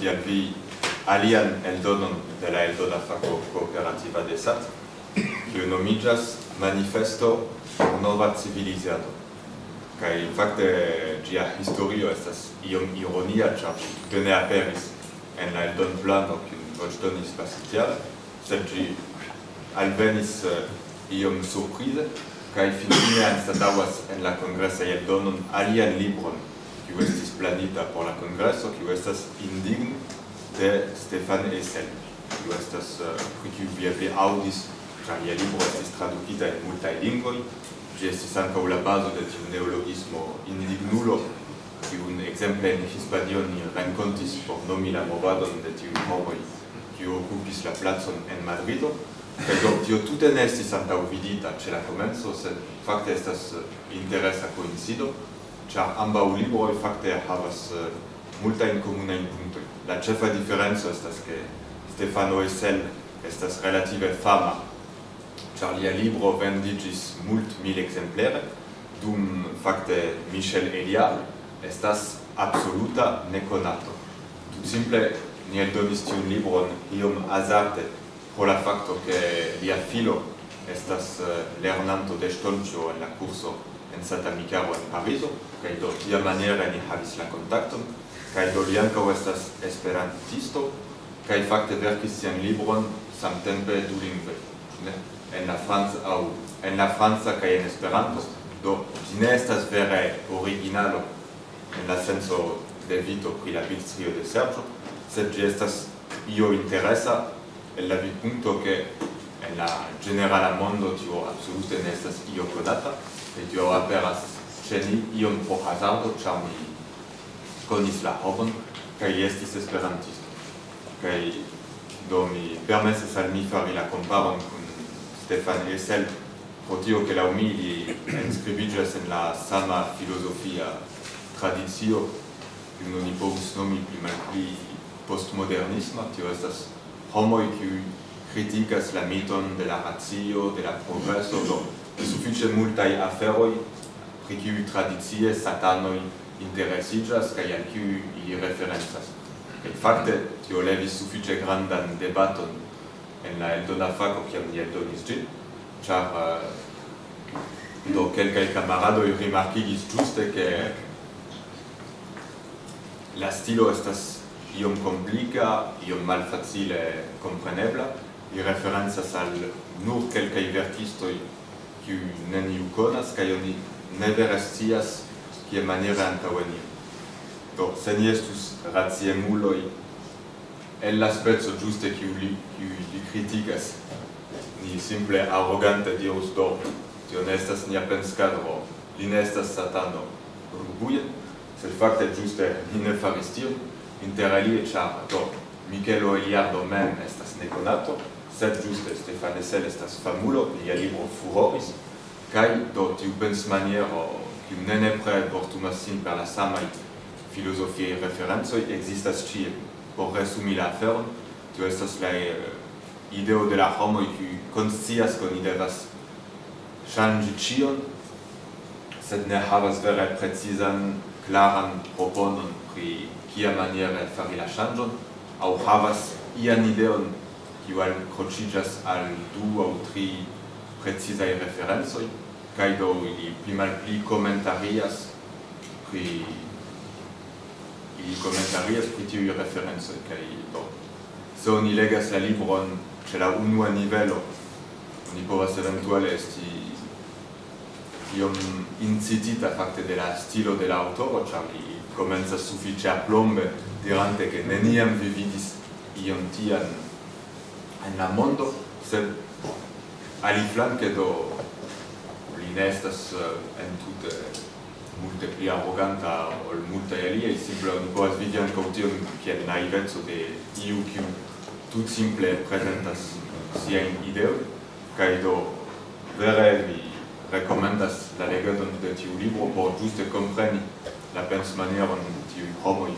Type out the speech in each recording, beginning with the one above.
mondialvi alian eldonon de la eldonafaco cooperativa de SAT, kiu nomiĝas Manifesto Nova Civilizado. Kaj fakte ĝia historio estas iom ironia, ĉar ĝi ne aperis en la eldonplano, kiun voĉdonis pasintjare, sed ĝi alvenis iom surprize kaj finfine anstataŭas en la kongresa eldonon alian libron, kiu estis planita por la kongreso, kiu estas Indigno de Stéphane Hessel, kiu estas pri kiu vi eble aŭdis, ĉar lia libro estis tradukita en multaj lingvoj. Ĝi estis ankaŭ la bazo de tiu neologismo indignulo, kiun ekzemple en Hispanio ni renkontis por nomi la movadon de tiuj homoj, kiu okupis la placon en Madrido. Kaj do tio tute ne estis antaŭvidita ĉe la komenco, sed fakte estas interesa koincido, ĉar ambaŭ libroj fakte havas multajn komunajn punktojn. La ĉefa diferenco estas ke Stefano Hessel estas relative fama, ĉar lia libro vendiĝis multmil ekzemplere, dum fakte Michel Eliard estas absoluta nekonato. Tutsimple ni eldonis tiun libron iom hazarde pro la fakto ke lia filo estas lernanto de ŝtonĉo en la kurso en Santa Micaro en Parizo, kaj do tiamaniere ni havis la kontakton, kaj do li ankaŭ estas esperantisto, kaj fakte verkis sian libron samtempe dulingve, en la franca kaj en Esperanto, do ĝi ne estas vere originalo en la senso de Vito pri la bildstrio de Sergio, sed ĝi estas io interesa el la vidpunkto ke en la ĝenerala mondo tio absolute ne estas io konata, kaj tio aperas ĉe ni iom pro hazardo, ĉar mi konis la homon kaj li estis esperantisto. Kaj do mi permesis al mi fari la komparon kun Stéphane Hessel, pro tio ke laŭ mi li enskribiĝas en la sama filozofia tradicio, kiun oni povus nomi pli malpli postmodernisma. Tio estas homoj kiuj kritikas la miton de la racio, de la progreso, do sufiĉe multaj aferoj pri kiuj tradicie satanoj interesiĝas kaj al kiuj ili referencas. Kaj fakte tio levis sufiĉe grandan debaton en la eldona fako, kiam ni eldonis ĝin, ĉar do kelkaj kamaradoj rimarkigis ĝuste ke la stilo estas iom komplika, iom malfacile komprenebla. Li referencas al nur kelkaj verkistoj kiuj neniu konas kaj oni ne vere scias kiamaniere antaŭeniri. Do se ni estus raciemuloj el la speco ĝuste kiu li kritikas, ni simple arogante dirus: do tio ne estas nia penskadro, li ne estas satano urbuje, sed fakte ĝuste ni ne faris tion. Interalie, ĉar do Michel Eliard mem estas nekonato, sed ĝuste Stéphane Hessel estas famulo, lia libro furoris, kaj do tiu pensmaniero, kiu ne nepre vortumas sin per la samaj filozofiaj referencoj, ekzistas ĉie. Por resumi la aferon, tio estas la ideo de la homoj kiuj konscias ke oni devas ŝanĝi ĉion, sed ne havas vere precizan, klaran proponon pri kiamaniere fari la ŝanĝon, aŭ havas ian ideon kiu alkroĉiĝas al du aŭ tri precizaj referencoj, kaj do ili pli malpli komentarias pri tiuj referencoj. Kaj do se oni legas la libron ĉe la unua nivelo, oni povas eventuale esti iom incitita fakte de la stilo de la aŭtoro, ĉar li komencas sufiĉe aplombe dirante ke neniam vi vidis ion tian en la mondo, sed aliflanke do li ne estas entute multe pli arroganta ol multaj aliaj. Simple oni povas vidi ankaŭ tion kiel naiveco de iu kiu tutsimple prezentas siajn ideojn, kaj do vere mi rekomendas la legadon de tiu libro por ĝuste kompreni la pensmanieron de tiuj homoj.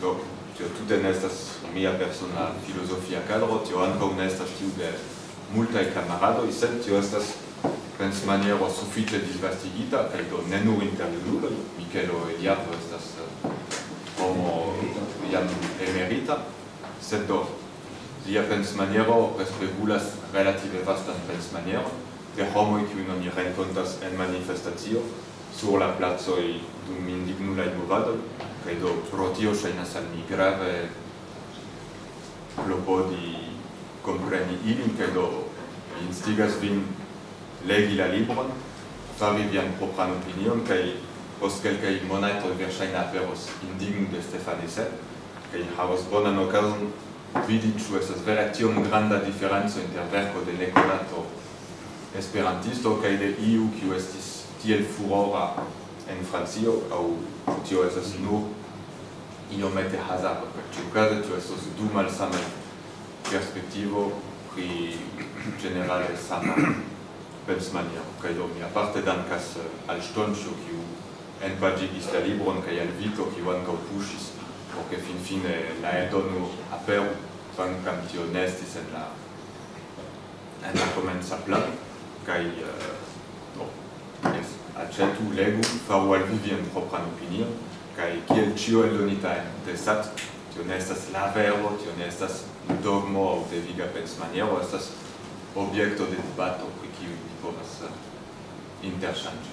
Do tio tute ne estas mia persona filozofia kadro, tio ankaŭ ne estas tiu de multaj kamaradoj, sed tio estas pensmaniero sufiĉe disvastigita, kaj do ne nur inter junuloj. Michel Eliard estas homo jam emerita, sed lia pensmaniero respegulas relative vastan pensmanieron de homoj, kiujn oni renkontas en manifestacio sur la placoj dum indignulaj movadoj, kaj do pro tio ŝajnas al mi grave klopodi kompreni ilin, kaj do mi instigas vin legi la libron, fari vian propran opinion, kaj post kelkaj monatoj verŝajne aperos Indigno de Stéphane Hessel, kaj havos bonan okazon vidi ĉu estas vere tiom granda diferenco inter verko de nekonato esperantisto kaj de iu kiu estis tiel furora en Francio, aŭ ĉu tio estas nur iomete hazardo. Ĉiukaze tio estas du malsamaj perspektivoj pri ĝenerale sama pensmaniero. Kaj do mi aparte dankas al Ŝtonĉo, kiu enpaĝigis la libron, kaj al Vito, kiu ankaŭ puŝis por ke finfine la eldono aperu, kvankam tio ne estis en la komenca plano. Kaj aĉetu, legu, faru al vi vian propran opinion, kaj kiel ĉio eldonita de Sat, tio ne estas la vero, tio ne estas dogmo aŭ deviga pensmaniero, estas objekto de debato pri kiu vi povas interŝanĝi.